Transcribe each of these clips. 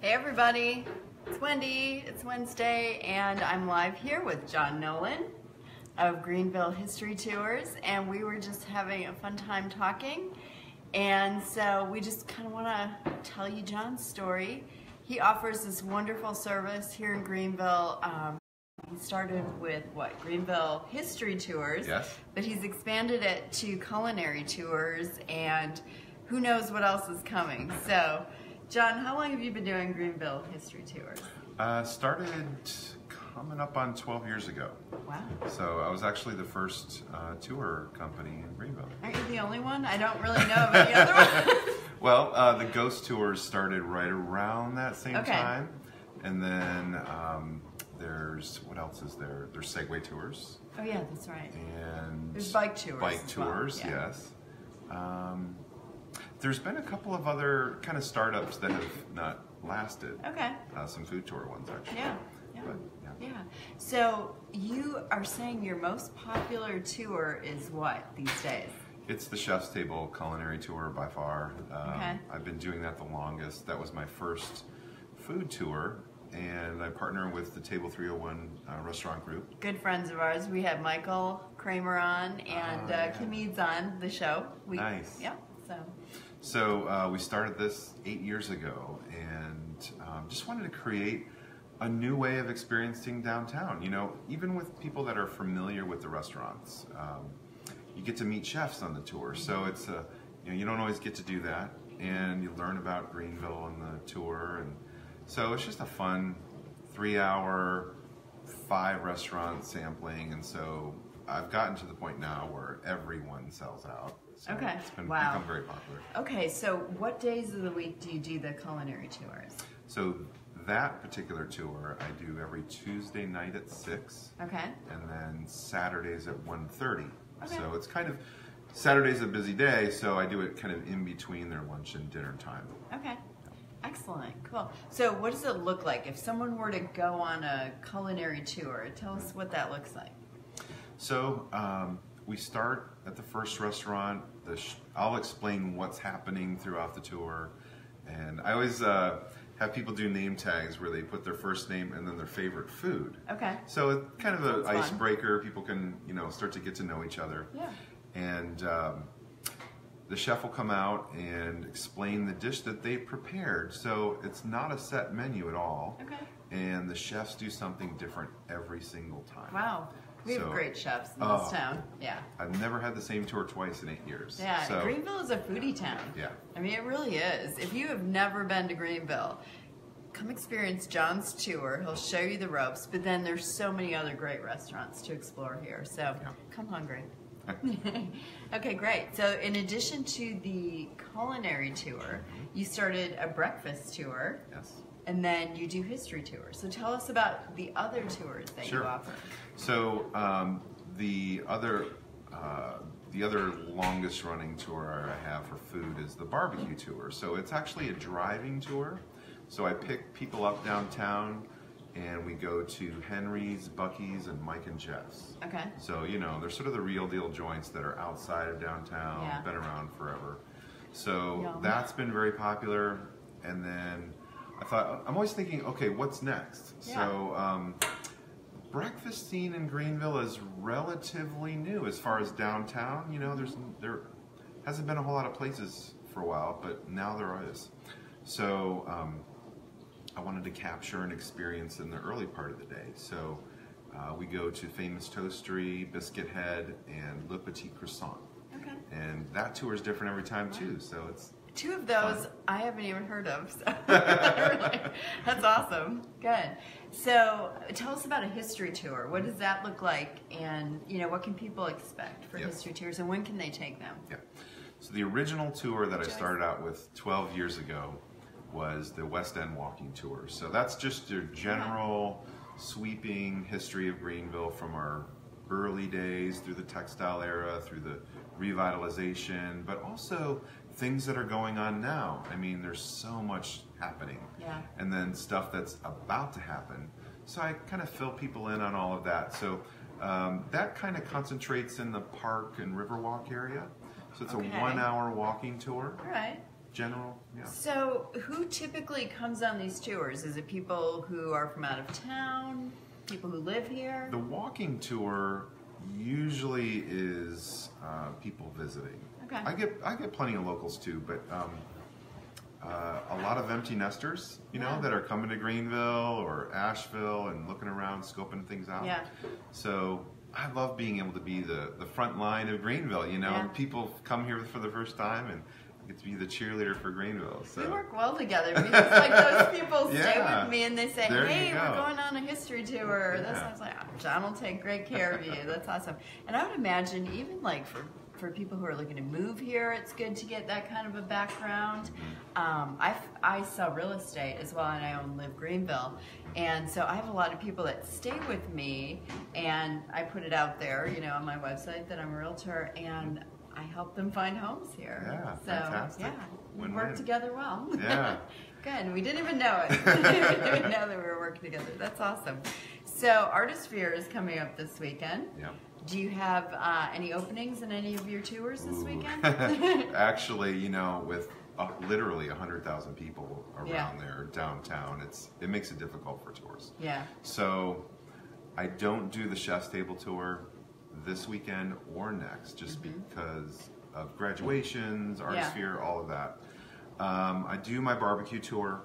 Hey everybody, it's Wendy, it's Wednesday, and I'm live here with John Nolan of Greenville History Tours, and we were just having a fun time talking, and so we just kind of want to tell you John's story. He offers this wonderful service here in Greenville. He started with, what, Greenville History Tours, yes, but he's expanded it to culinary tours, and who knows what else is coming. So, John, how long have you been doing Greenville History Tours? Started coming up on 12 years ago. Wow. So I was actually the first tour company in Greenville. Aren't you the only one? I don't really know of any other one. Well, the Ghost Tours started right around that same time. And then there's, what else is there? There's Segway Tours. Oh yeah, that's right. And there's Bike Tours. Bike Tours, well, yeah. Yes. There's been a couple of other kind of startups that have not lasted. Okay. Some food tour ones, actually. Yeah. Yeah. But, yeah. Yeah. So you are saying your most popular tour is what these days? It's the Chef's Table Culinary Tour by far. Okay. I've been doing that the longest. That was my first food tour, and I partner with the Table 301 restaurant group. Good friends of ours. We had Michael Kramer on and Kim Eads on the show. Nice. Yeah. So we started this 8 years ago, and just wanted to create a new way of experiencing downtown. You know, even with people that are familiar with the restaurants, you get to meet chefs on the tour. So it's a, you know, you don't always get to do that, and you learn about Greenville on the tour, and so it's just a fun 3 hour, 5 restaurant sampling, and so I've gotten to the point now where everyone sells out. So okay. It's been, wow, become very popular. Okay, so what days of the week do you do the culinary tours? So that particular tour I do every Tuesday night at 6. Okay. And then Saturdays at 1:30. Okay. So it's kind of, Saturday's a busy day, so I do it kind of in between their lunch and dinner time. Okay. Excellent, cool. So what does it look like if someone were to go on a culinary tour? Tell us what that looks like. So we start at the first restaurant. I'll explain what's happening throughout the tour, and I always have people do name tags where they put their first name and then their favorite food. Okay. So it's kind of an icebreaker. People can, you know, start to get to know each other. Yeah. And the chef will come out and explain the dish that they prepared. So it's not a set menu at all. Okay. And the chefs do something different every single time. Wow. We have great chefs in this town. Yeah. I've never had the same tour twice in 8 years. Yeah, so Greenville is a foodie town. Yeah. I mean, it really is. If you have never been to Greenville, come experience John's tour. He'll show you the ropes, but then there's so many other great restaurants to explore here. So yeah, come hungry. Okay, great. So in addition to the culinary tour, you started a breakfast tour. Yes. And then you do history tours. So tell us about the other tours that you offer. So the other longest running tour I have for food is the barbecue tour. So it's actually a driving tour. So I pick people up downtown, and we go to Henry's, Bucky's, and Mike and Jess. Okay. So, you know, they're sort of the real deal joints that are outside of downtown, yeah, been around forever. So yum, that's been very popular. And then I thought, I'm always thinking, okay, what's next? Yeah. So breakfast scene in Greenville is relatively new as far as downtown. You know, there hasn't been a whole lot of places for a while, but now there is. So I wanted to capture an experience in the early part of the day. So we go to Famous Toastery, Biscuit Head, and Le Petit Croissant. Okay. And that tour is different every time, wow, too. So it's two of those I haven't even heard of. So that's awesome. Good. So tell us about a history tour. What does that look like? And, you know, what can people expect for yes, history tours, and when can they take them? Yeah. So the original tour that I started out with 12 years ago was the West End Walking Tour. So that's just your general sweeping history of Greenville from our early days through the textile era, through the revitalization, but also things that are going on now. I mean, there's so much happening. Yeah. And then stuff that's about to happen. So I kind of fill people in on all of that. So that kind of concentrates in the park and Riverwalk area. So it's a 1 hour walking tour. All right. general, yeah. So who typically comes on these tours? Is it people who are from out of town, people who live here? The walking tour usually is people visiting. Okay. I get plenty of locals too, but a lot of empty nesters, you know, yeah, that are coming to Greenville or Asheville and looking around, scoping things out. Yeah. So I love being able to be the front line of Greenville, you know. Yeah. People come here for the first time and get to be the cheerleader for Greenville. So. We work well together because like those people yeah, stay with me and they say, hey, we're going on a history tour. Yeah. That sounds like, oh, John will take great care of you. That's awesome. And I would imagine even like for people who are looking to move here, it's good to get that kind of a background. I sell real estate as well, and I own Liv Greenville. And so I have a lot of people that stay with me, and I put it out there, you know, on my website that I'm a realtor, and I help them find homes here. Yeah, so, fantastic. Yeah, we work together well. Yeah. Good, we didn't even know it. We didn't even know that we were working together. That's awesome. So Artisphere is coming up this weekend. Yeah. Do you have any openings in any of your tours this weekend? Actually, you know, with literally 100,000 people around there downtown, it makes it difficult for tours. Yeah. So I don't do the Chef's Table tour this weekend or next, just because of graduations, Artisphere, all of that. I do my barbecue tour.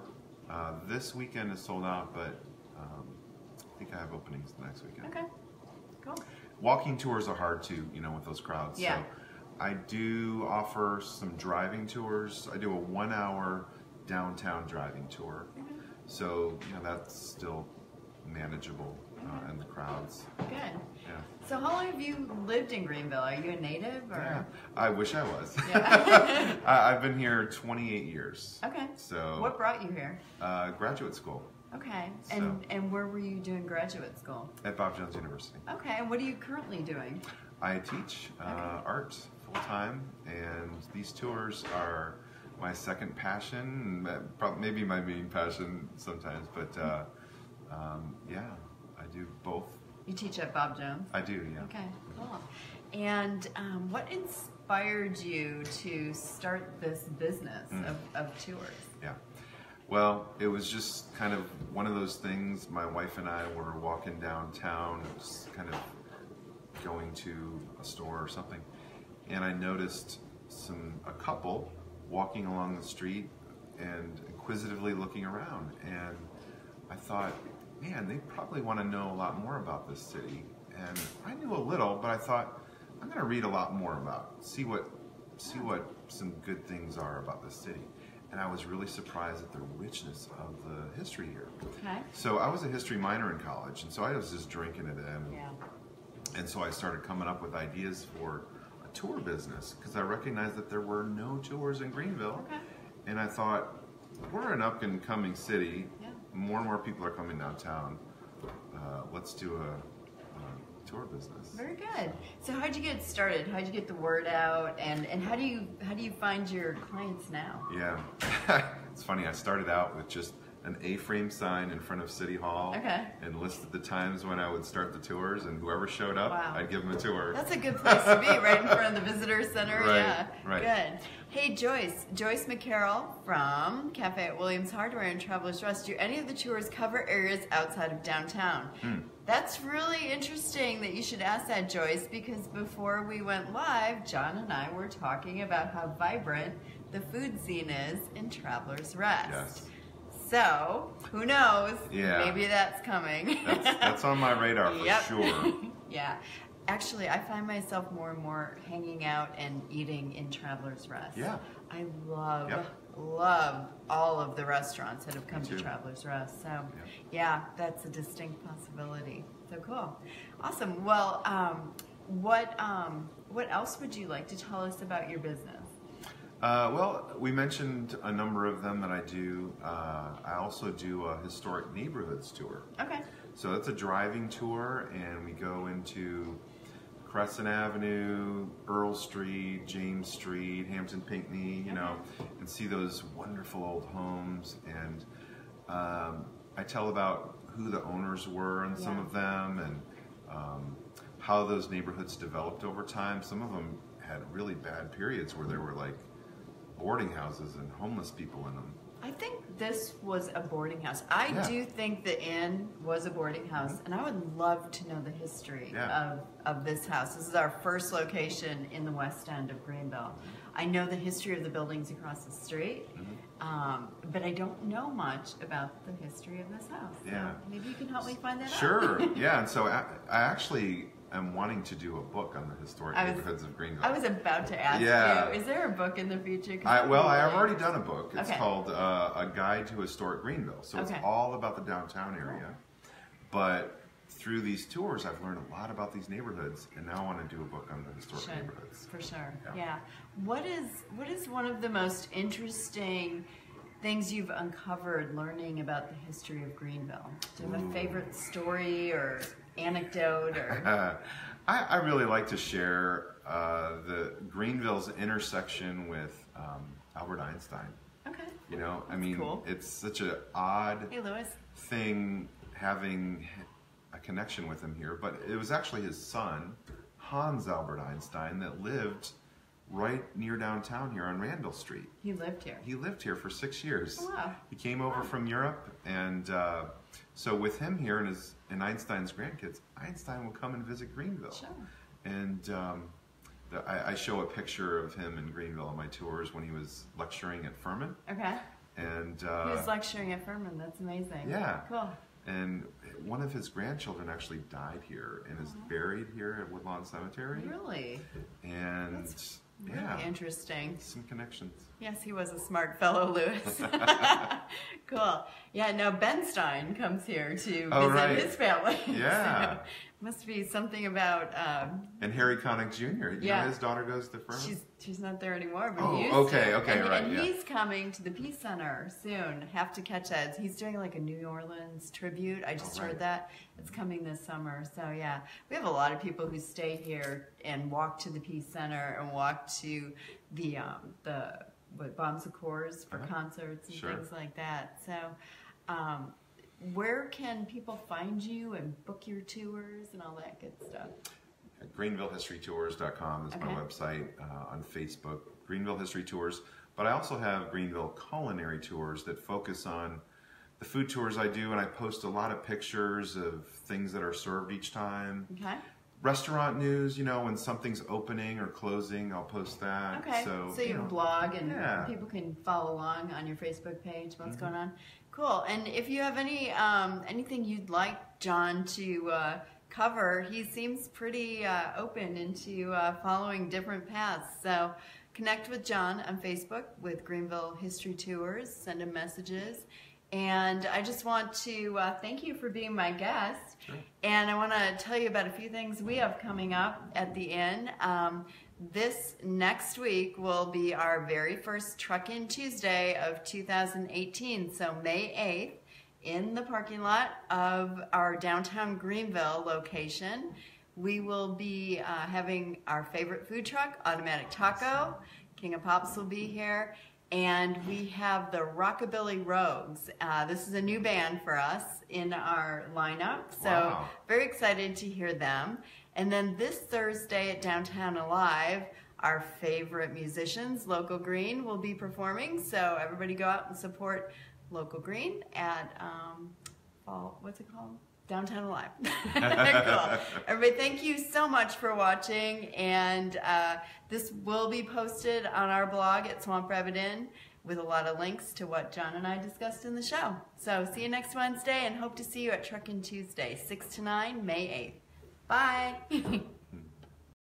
This weekend is sold out, but I think I have openings next weekend. Okay. Cool. Walking tours are hard to, you know, with those crowds. Yeah. So I do offer some driving tours. I do a 1-hour downtown driving tour. Mm-hmm. So, you know, that's still manageable in the crowds. Good. Yeah. So how long have you lived in Greenville? Are you a native? Or? Yeah. I wish I was. Yeah. I've been here 28 years. Okay. So. What brought you here? Graduate school. Okay, and, so, and where were you doing graduate school? At Bob Jones University. Okay, and what are you currently doing? I teach art full-time, and these tours are my second passion, maybe my main passion sometimes, but yeah, I do both. You teach at Bob Jones? I do, yeah. Okay, cool. And what inspired you to start this business of tours? Yeah. Well, it was just kind of one of those things. My wife and I were walking downtown, just kind of going to a store or something, and I noticed a couple walking along the street and inquisitively looking around, and I thought, man, they probably want to know a lot more about this city. And I knew a little, but I thought, I'm going to read a lot more about it, see what some good things are about this city. And I was really surprised at the richness of the history here. Okay. So I was a history minor in college, and so I was just drinking it in. Yeah. And so I started coming up with ideas for a tour business, because I recognized that there were no tours in Greenville. Okay. And I thought, we're an up-and-coming city. Yeah. More and more people are coming downtown. Let's do a tour business. Very good. So how'd you get started? How'd you get the word out? And how do you find your clients now? Yeah. It's funny, I started out with just an A-frame sign in front of City Hall, and listed the times when I would start the tours, and whoever showed up, I'd give them a tour. That's a good place to be, right in front of the visitor center. Right, yeah, right. Good. Hey, Joyce McCarroll from Cafe at Williams Hardware and Travelers Rest. Do any of the tours cover areas outside of downtown? That's really interesting that you should ask that, Joyce, because before we went live, John and I were talking about how vibrant the food scene is in Travelers Rest. Yes. So, who knows? Yeah. Maybe that's coming. That's on my radar for sure. Yeah. Actually, I find myself more and more hanging out and eating in Travelers Rest. Yeah. I love, love all of the restaurants that have come to Travelers Rest. So, yeah, that's a distinct possibility. So cool. Awesome. Well, what else would you like to tell us about your business? Well, we mentioned a number of them that I do. I also do a historic neighborhoods tour. Okay. So that's a driving tour, and we go into Preston Avenue, Earl Street, James Street, Hampton Pinckney, you know, and see those wonderful old homes. And I tell about who the owners were and some of them, and how those neighborhoods developed over time. Some of them had really bad periods where there were like boarding houses and homeless people in them. I think this was a boarding house. I do think the inn was a boarding house, and I would love to know the history of this house. This is our first location in the West End of Greenville. I know the history of the buildings across the street, but I don't know much about the history of this house. Yeah. So maybe you can help me find that out. Sure. Yeah, and so I actually am wanting to do a book on the historic neighborhoods of Greenville. I was about to ask you, is there a book in the future? I've already done a book. It's called A Guide to Historic Greenville. So it's all about the downtown area, but through these tours, I've learned a lot about these neighborhoods, and now I want to do a book on the historic neighborhoods. For sure, yeah. What is one of the most interesting things you've uncovered learning about the history of Greenville? Do you have a favorite story or anecdote? Or I really like to share the Greenville's intersection with Albert Einstein. Okay. You know, I mean, it's such an odd thing having a connection with him here, but it was actually his son, Hans Albert Einstein, that lived right near downtown here on Randall Street. He lived here. He lived here for 6 years. Oh, wow. He came over from Europe, and so with him here and Einstein's grandkids, Einstein will come and visit Greenville. Sure. And I show a picture of him in Greenville on my tours when he was lecturing at Furman. Okay. And he was lecturing at Furman. That's amazing. Yeah. Cool. And one of his grandchildren actually died here and is buried here at Woodlawn Cemetery. Really? And that's really interesting. Some connections. Yes, he was a smart fellow, Lewis. Cool. Yeah, no, Ben Stein comes here to visit his family. Yeah. So, must be something about... and Harry Connick Jr. You know, his daughter goes to Furman. She's not there anymore, but he used to. And he's coming to the Peace Center soon. Have to catch that. He's doing like a New Orleans tribute. I just heard that. It's coming this summer. So yeah, we have a lot of people who stay here and walk to the Peace Center and walk to the Bombs of Coors for concerts and things like that. So... where can people find you and book your tours and all that good stuff? GreenvilleHistoryTours.com is my website. On Facebook, Greenville History Tours. But I also have Greenville Culinary Tours that focus on the food tours I do, and I post a lot of pictures of things that are served each time. Okay. Restaurant news, you know, when something's opening or closing, I'll post that. Okay, so you blog and people can follow along on your Facebook page what's going on. Cool, and if you have any anything you'd like John to cover, he seems pretty open into following different paths. So connect with John on Facebook with Greenville History Tours, send him messages. And I just want to thank you for being my guest. Sure. And I want to tell you about a few things we have coming up at the inn. This next week will be our very first Truckin' Tuesday of 2018, so May 8th, in the parking lot of our downtown Greenville location. We will be having our favorite food truck, Automatic Taco. King of Pops will be here. And we have the Rockabilly Rogues. This is a new band for us in our lineup, so very excited to hear them. And then this Thursday at Downtown Alive, our favorite musicians, Local Green, will be performing. So everybody go out and support Local Green at, what's it called? Downtown Alive. Cool. Everybody, thank you so much for watching. And this will be posted on our blog at Swamp Rabbit Inn with a lot of links to what John and I discussed in the show. So see you next Wednesday, and hope to see you at Truckin' Tuesday, 6 to 9, May 8th. Bye.